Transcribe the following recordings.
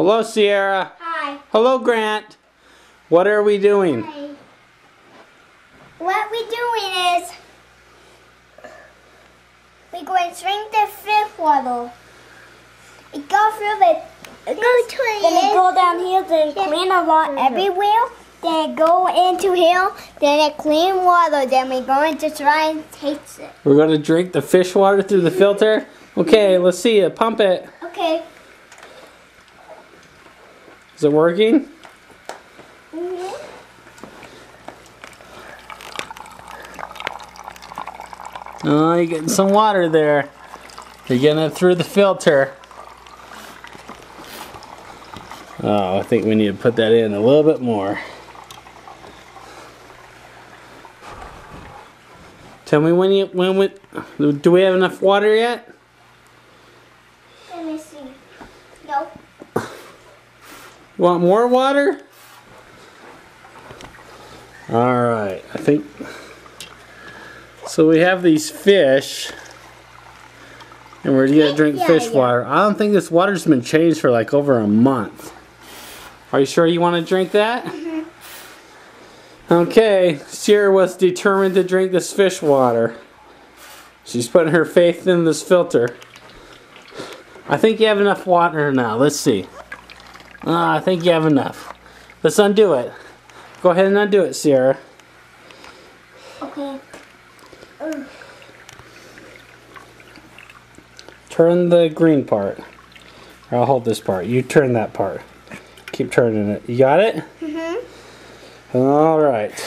Hello, Sierra. Hi. Hello, Grant. What are we doing? Hi. What we're doing is we're going to drink the fifth bottle. It goes through the then it go down here, then it clean a lot everywhere. Then it go into here, then it clean water. Then we're going to try and taste it. We're going to drink the fish water through the filter? Okay, let's see it. Pump it. Okay. Is it working? Mm-hmm. Oh, you're getting some water there. You're getting it through the filter. Oh, I think we need to put that in a little bit more. Tell me do we have enough water yet? Let me see. Nope. Want more water? Alright, I think. So we have these fish. And we're going to drink fish water. I don't think this water's been changed for like over a month. Are you sure you want to drink that? Mm-hmm. Okay, Sierra was determined to drink this fish water. She's putting her faith in this filter. I think you have enough water now. Let's see. I think you have enough. Let's undo it. Go ahead and undo it, Sierra. Okay. Turn the green part. I'll hold this part. You turn that part. Keep turning it. You got it? Mm-hmm. Alright.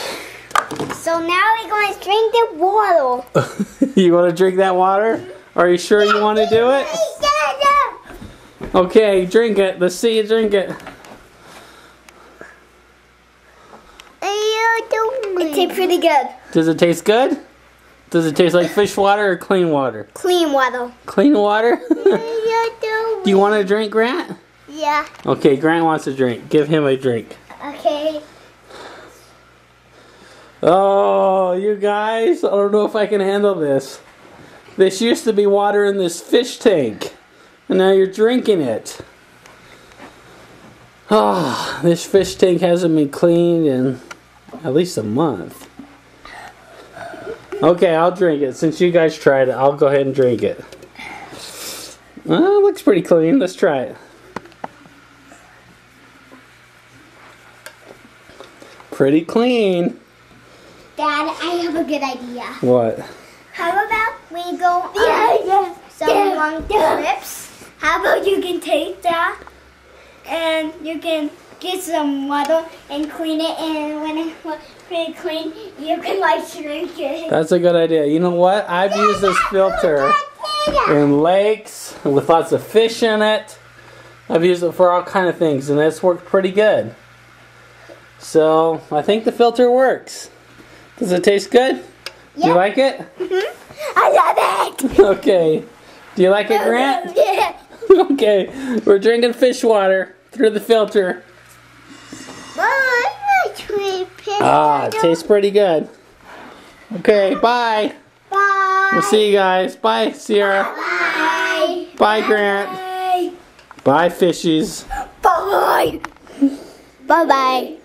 So now we're going to drink the water. You want to drink that water? Are you sure you want to do it? Yeah. Okay, drink it. Let's see you drink it. It tastes pretty good. Does it taste good? Does it taste like fish water or clean water? Clean water. Clean water? Do you want to drink, Grant? Yeah. Okay, Grant wants a drink. Give him a drink. Okay. Oh, you guys, I don't know if I can handle this. This used to be water in this fish tank, and now you're drinking it. Oh, this fish tank hasn't been cleaned in at least a month. Okay, I'll drink it. Since you guys tried it, I'll go ahead and drink it. Well, it looks pretty clean. Let's try it. Pretty clean. Dad, I have a good idea. What? How about we go on some long trips? How about you can take that and you can get some water and clean it, and when it's pretty clean, you can like drink it. That's a good idea. You know what? I've used this filter in lakes with lots of fish in it. I've used it for all kinds of things, and it's worked pretty good. So, I think the filter works. Does it taste good? Yeah. You like it? Mm-hmm. I love it! Okay. Do you like it, Grant? Yeah. Okay. We're drinking fish water through the filter. Ah, it tastes pretty good. Okay, bye. Bye. We'll see you guys. Bye, Sierra. Bye. Bye, Grant. Bye. Bye, fishies. Bye. Bye-bye.